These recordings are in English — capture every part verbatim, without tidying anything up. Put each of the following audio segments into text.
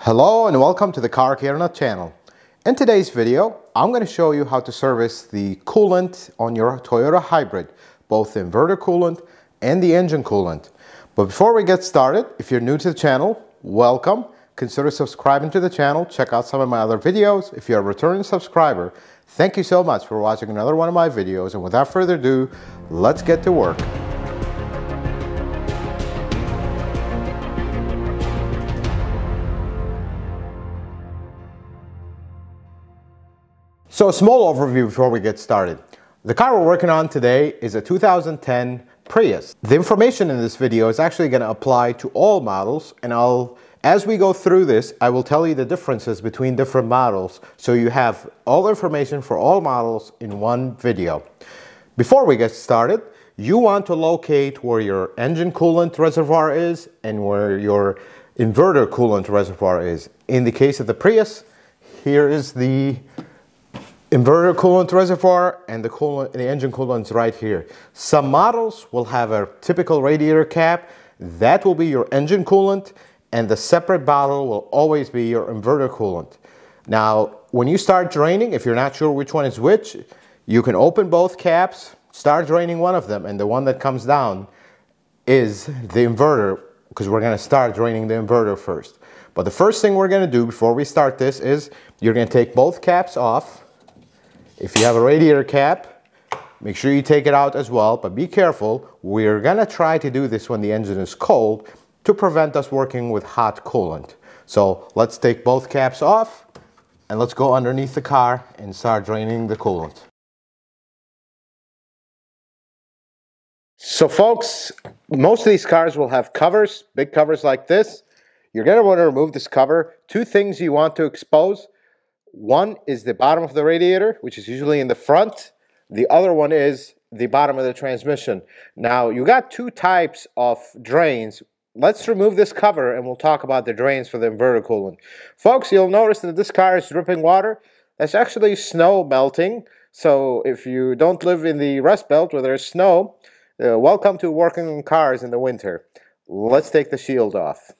Hello and welcome to the Car Care Nut Channel. In today's video, I'm going to show you how to service the coolant on your Toyota Hybrid, both the inverter coolant and the engine coolant. But before we get started, if you're new to the channel, welcome. Consider subscribing to the channel. Check out some of my other videos. If you're a returning subscriber, thank you so much for watching another one of my videos. And without further ado, let's get to work. So a small overview before we get started. The car we're working on today is a two thousand ten Prius. The information in this video is actually going to apply to all models, and I'll, as we go through this, I will tell you the differences between different models, so you have all the information for all models in one video. Before we get started, you want to locate where your engine coolant reservoir is and where your inverter coolant reservoir is. In the case of the Prius, here is the inverter coolant reservoir, and the, coolant, the engine coolant is right here. Some models will have a typical radiator cap. That will be your engine coolant, and the separate bottle will always be your inverter coolant. Now, when you start draining, if you're not sure which one is which, you can open both caps, start draining one of them, and the one that comes down is the inverter, because we're going to start draining the inverter first. But the first thing we're going to do before we start this is you're going to take both caps off. If you have a radiator cap, make sure you take it out as well, but be careful. We're gonna try to do this when the engine is cold to prevent us working with hot coolant. So let's take both caps off and let's go underneath the car and start draining the coolant. So folks, most of these cars will have covers, big covers like this. You're gonna wanna remove this cover. Two things you want to expose. One is the bottom of the radiator, which is usually in the front. The other one is the bottom of the transmission. Now, you got two types of drains. Let's remove this cover and we'll talk about the drains for the inverter coolant. Folks, you'll notice that this car is dripping water. That's actually snow melting. So if you don't live in the Rust Belt where there's snow, uh, welcome to working on cars in the winter. Let's take the shield off.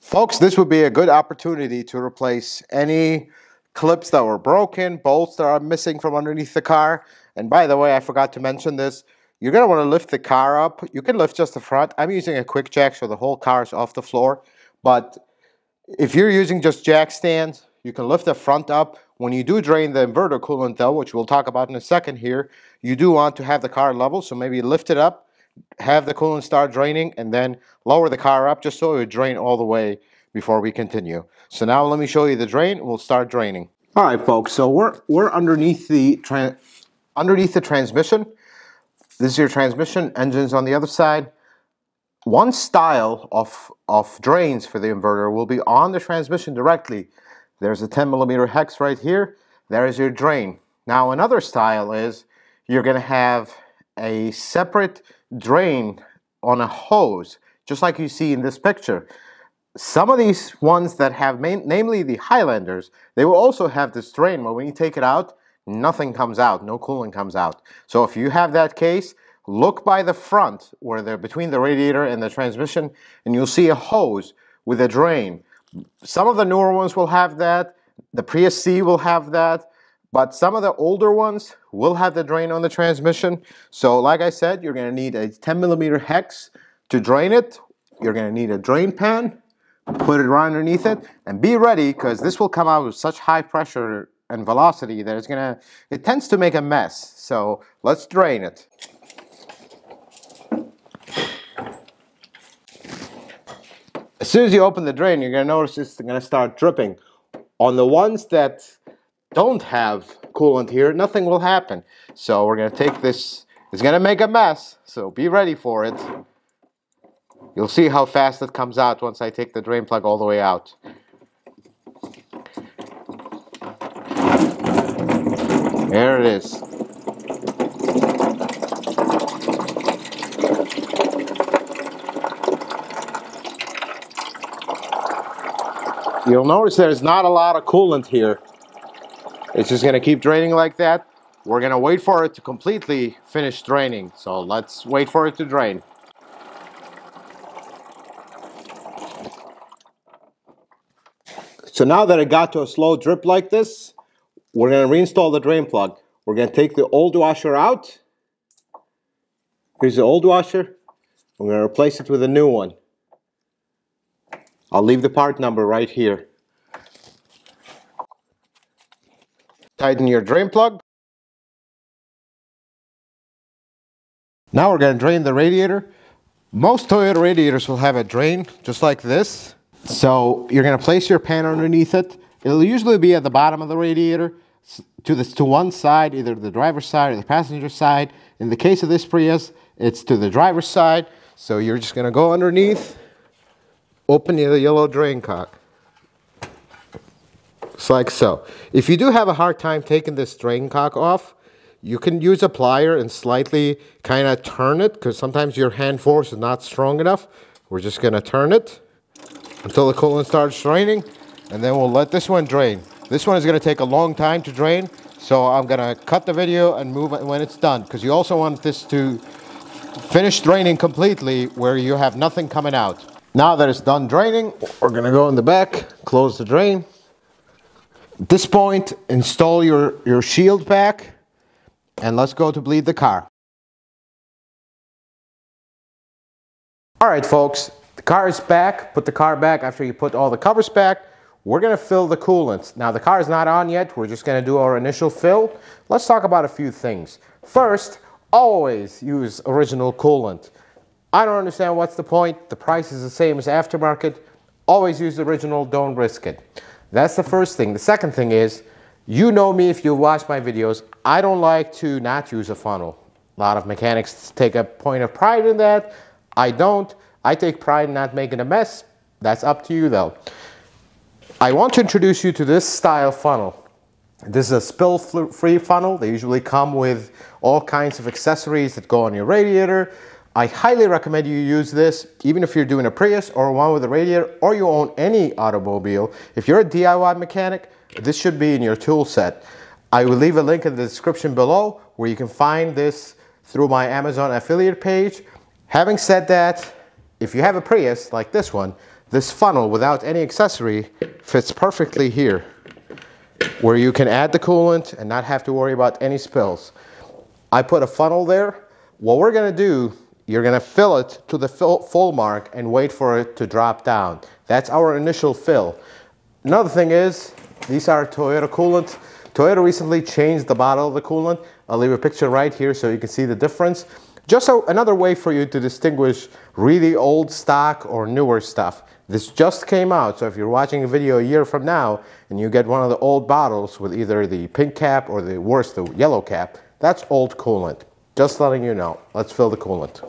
Folks, this would be a good opportunity to replace any clips that were broken, bolts that are missing from underneath the car. And by the way, I forgot to mention this. You're going to want to lift the car up. You can lift just the front. I'm using a quick jack so the whole car is off the floor. But if you're using just jack stands, you can lift the front up. When you do drain the inverter coolant though, which we'll talk about in a second here, you do want to have the car level. So maybe lift it up, have the coolant start draining, and then lower the car up just so it would drain all the way before we continue. So now let me show you the drain and we'll start draining. All right, folks, so we're we're underneath the tran underneath the transmission. This is your transmission, engine's on the other side. One style of, of drains for the inverter will be on the transmission directly. There's a ten millimeter hex right here. There is your drain. Now another style is you're gonna have a separate drain on a hose, just like you see in this picture. Some of these ones that have, main, namely the Highlanders, they will also have this drain where when you take it out, nothing comes out, no coolant comes out. So if you have that case, look by the front, where they're between the radiator and the transmission, and you'll see a hose with a drain. Some of the newer ones will have that, the Prius C will have that, but some of the older ones will have the drain on the transmission. So like I said, you're gonna need a ten millimeter hex to drain it. You're gonna need a drain pan, put it right underneath it, and be ready, because this will come out with such high pressure and velocity that it's gonna, it tends to make a mess. So let's drain it. As soon as you open the drain, you're gonna notice it's gonna start dripping. On the ones that don't have coolant here, nothing will happen. So we're gonna take this, it's gonna make a mess, so be ready for it. You'll see how fast it comes out once I take the drain plug all the way out. There it is. You'll notice there's not a lot of coolant here. It's just going to keep draining like that. We're going to wait for it to completely finish draining. So let's wait for it to drain. So now that it got to a slow drip like this, we're going to reinstall the drain plug. We're going to take the old washer out. Here's the old washer. We're going to replace it with a new one. I'll leave the part number right here. Tighten your drain plug. Now we're going to drain the radiator. Most Toyota radiators will have a drain just like this. So you're going to place your pan underneath it. It'll usually be at the bottom of the radiator to, this, to one side, either the driver's side or the passenger side. In the case of this Prius, it's to the driver's side. So you're just going to go underneath. Open the yellow drain cock. It's like so. If you do have a hard time taking this drain cock off, you can use a plier and slightly kind of turn it, because sometimes your hand force is not strong enough. We're just going to turn it until the coolant starts draining, and then we'll let this one drain. This one is going to take a long time to drain, so I'm going to cut the video and move it when it's done, because you also want this to finish draining completely where you have nothing coming out. Now that it's done draining, we're going to go in the back, close the drain. At this point, install your, your shield back, and let's go to bleed the car. Alright folks, the car is back. Put the car back after you put all the covers back. We're going to fill the coolants. Now the car is not on yet, we're just going to do our initial fill. Let's talk about a few things. First, always use original coolant. I don't understand what's the point. The price is the same as aftermarket. Always use the original, don't risk it. That's the first thing. The second thing is, you know me if you watch my videos, I don't like to not use a funnel. A lot of mechanics take a point of pride in that. I don't. I take pride in not making a mess. That's up to you though. I want to introduce you to this style funnel. This is a spill-free funnel. They usually come with all kinds of accessories that go on your radiator. I highly recommend you use this, even if you're doing a Prius or one with a radiator, or you own any automobile. If you're a D I Y mechanic, this should be in your tool set. I will leave a link in the description below where you can find this through my Amazon affiliate page. Having said that, if you have a Prius like this one, this funnel without any accessory fits perfectly here, where you can add the coolant and not have to worry about any spills. I put a funnel there. What we're going to do, you're going to fill it to the full mark and wait for it to drop down. That's our initial fill. Another thing is, these are Toyota coolant. Toyota recently changed the bottle of the coolant. I'll leave a picture right here so you can see the difference. Just so, another way for you to distinguish really old stock or newer stuff. This just came out, so if you're watching a video a year from now and you get one of the old bottles with either the pink cap or the worst, the yellow cap, that's old coolant. Just letting you know. Let's fill the coolant.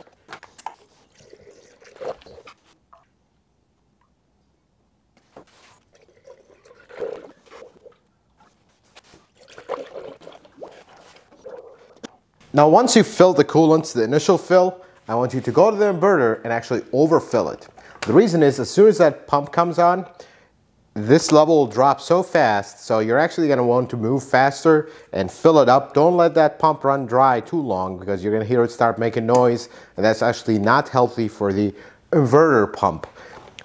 Now once you've filled the coolant to the initial fill, I want you to go to the inverter and actually overfill it. The reason is, as soon as that pump comes on, this level will drop so fast, so you're actually going to want to move faster and fill it up. Don't let that pump run dry too long, because you're going to hear it start making noise, and that's actually not healthy for the inverter pump.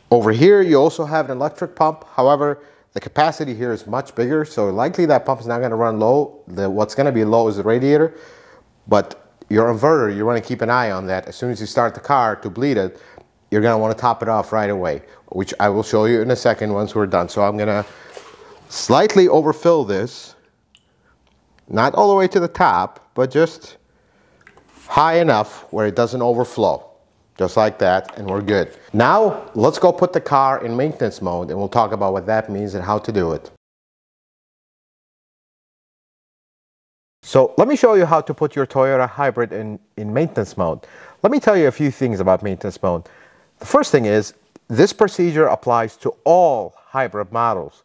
Over here you also have an electric pump, however the capacity here is much bigger, so likely that pump is not going to run low. The, what's going to be low is the radiator, but your inverter, you want to keep an eye on that. As soon as you start the car to bleed it, you're going to want to top it off right away, which I will show you in a second once we're done. So I'm going to slightly overfill this, not all the way to the top, but just high enough where it doesn't overflow. Just like that, and we're good. Now let's go put the car in maintenance mode, and we'll talk about what that means and how to do it. So let me show you how to put your Toyota Hybrid in, in maintenance mode. Let me tell you a few things about maintenance mode. The first thing is, this procedure applies to all hybrid models.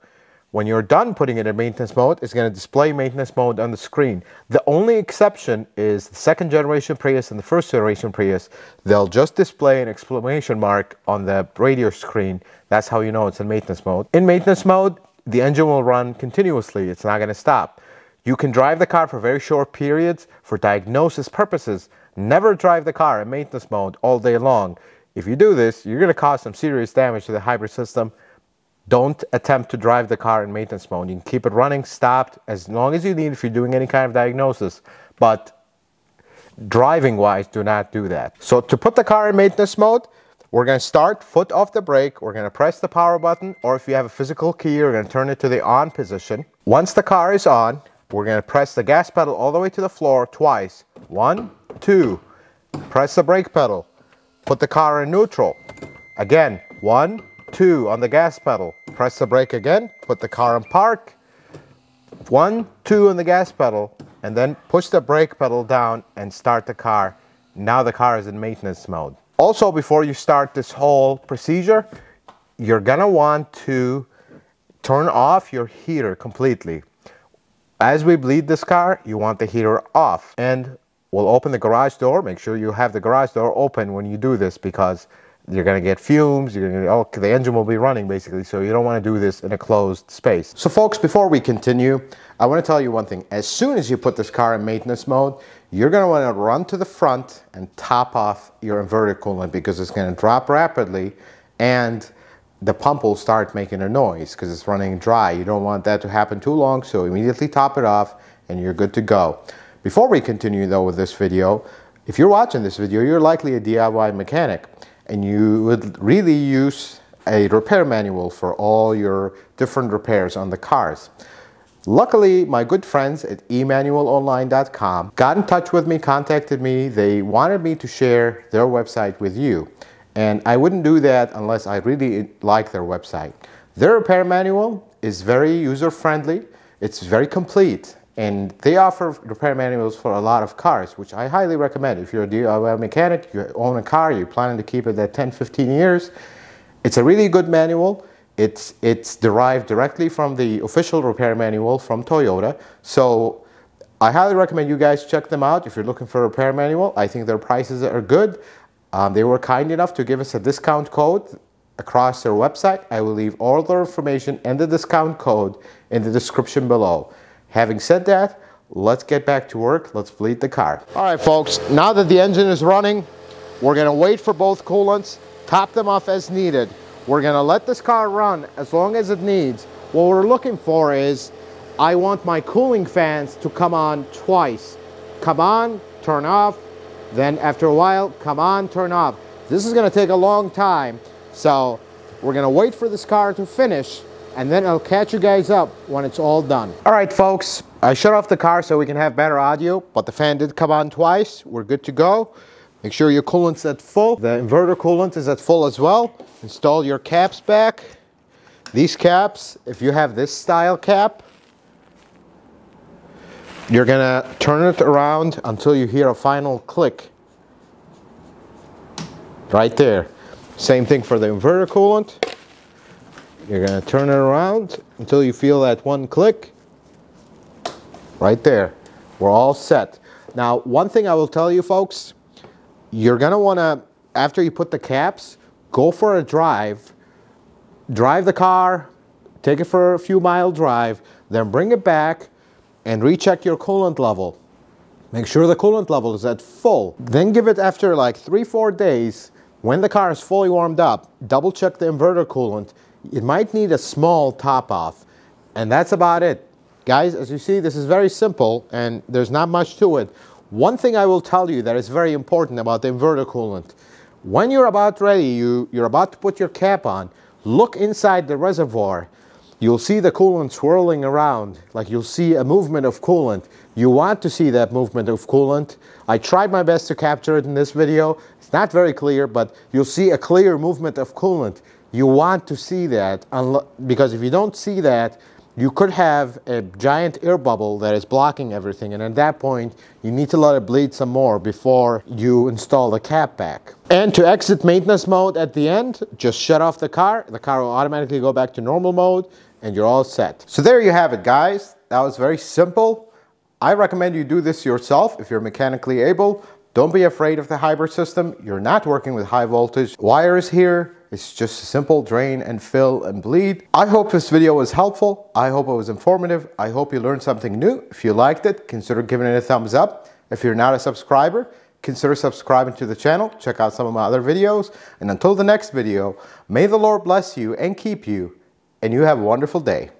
When you're done putting it in maintenance mode, it's going to display maintenance mode on the screen. The only exception is the second generation Prius and the first generation Prius. They'll just display an exclamation mark on the radio screen. That's how you know it's in maintenance mode. In maintenance mode, the engine will run continuously. It's not going to stop. You can drive the car for very short periods for diagnosis purposes. Never drive the car in maintenance mode all day long. If you do this, you're going to cause some serious damage to the hybrid system. Don't attempt to drive the car in maintenance mode. You can keep it running, stopped, as long as you need if you're doing any kind of diagnosis. But driving-wise, do not do that. So to put the car in maintenance mode, we're going to start, foot off the brake, we're going to press the power button, or if you have a physical key, you're going to turn it to the on position. Once the car is on, we're going to press the gas pedal all the way to the floor twice. One, two. Press the brake pedal. Put the car in neutral. Again, one, two on the gas pedal. Press the brake again, put the car in park. One, two on the gas pedal, and then push the brake pedal down and start the car. Now the car is in maintenance mode. Also, before you start this whole procedure, you're gonna want to turn off your heater completely. As we bleed this car, you want the heater off. And we'll open the garage door. Make sure you have the garage door open when you do this, because you're going to get fumes, you're gonna, oh, the engine will be running basically, so you don't want to do this in a closed space. So folks, before we continue, I want to tell you one thing. As soon as you put this car in maintenance mode, you're going to want to run to the front and top off your inverter coolant, because it's going to drop rapidly and the pump will start making a noise because it's running dry. You don't want that to happen too long, so immediately top it off and you're good to go. Before we continue though with this video, if you're watching this video, you're likely a D I Y mechanic, and you would really use a repair manual for all your different repairs on the cars. Luckily, my good friends at Emanual Online dot com got in touch with me, contacted me. They wanted me to share their website with you, and I wouldn't do that unless I really like their website. Their repair manual is very user-friendly, it's very complete, and they offer repair manuals for a lot of cars, which I highly recommend. If you're a D I Y mechanic, you own a car, you're planning to keep it at ten, fifteen years, it's a really good manual. It's, it's derived directly from the official repair manual from Toyota, so I highly recommend you guys check them out if you're looking for a repair manual. I think their prices are good. Um, they were kind enough to give us a discount code across their website. I will leave all their information and the discount code in the description below. Having said that, let's get back to work. Let's bleed the car. All right, folks, now that the engine is running, we're gonna wait for both coolants, top them off as needed. We're gonna let this car run as long as it needs. What we're looking for is, I want my cooling fans to come on twice. Come on, turn off. Then after a while, come on, turn off. This is gonna take a long time. So we're gonna wait for this car to finish, and then I'll catch you guys up when it's all done. All right, folks, I shut off the car so we can have better audio, but the fan did come on twice. We're good to go. Make sure your coolant's at full. The inverter coolant is at full as well. Install your caps back. These caps, if you have this style cap, you're gonna turn it around until you hear a final click. Right there. Same thing for the inverter coolant. You're gonna turn it around until you feel that one click. Right there. We're all set. Now, one thing I will tell you folks, you're gonna wanna, after you put the caps, go for a drive. Drive the car, take it for a few mile drive, then bring it back and recheck your coolant level. Make sure the coolant level is at full. Then give it after like three, four days, when the car is fully warmed up, double check the inverter coolant. It might need a small top off, and that's about it. Guys, as you see, this is very simple and there's not much to it. One thing I will tell you that is very important about the inverter coolant. When you're about ready, you, you're about to put your cap on, look inside the reservoir. You'll see the coolant swirling around, like you'll see a movement of coolant. You want to see that movement of coolant. I tried my best to capture it in this video. It's not very clear, but you'll see a clear movement of coolant. You want to see that, because if you don't see that, you could have a giant air bubble that is blocking everything, and at that point, you need to let it bleed some more before you install the cap back. And to exit maintenance mode at the end, just shut off the car. The car will automatically go back to normal mode, and you're all set. So there you have it, guys. That was very simple. I recommend you do this yourself if you're mechanically able. Don't be afraid of the hybrid system. You're not working with high voltage wires here. It's just a simple drain and fill and bleed. I hope this video was helpful. I hope it was informative. I hope you learned something new. If you liked it, consider giving it a thumbs up. If you're not a subscriber, consider subscribing to the channel. Check out some of my other videos. And until the next video, may the Lord bless you and keep you, and you have a wonderful day.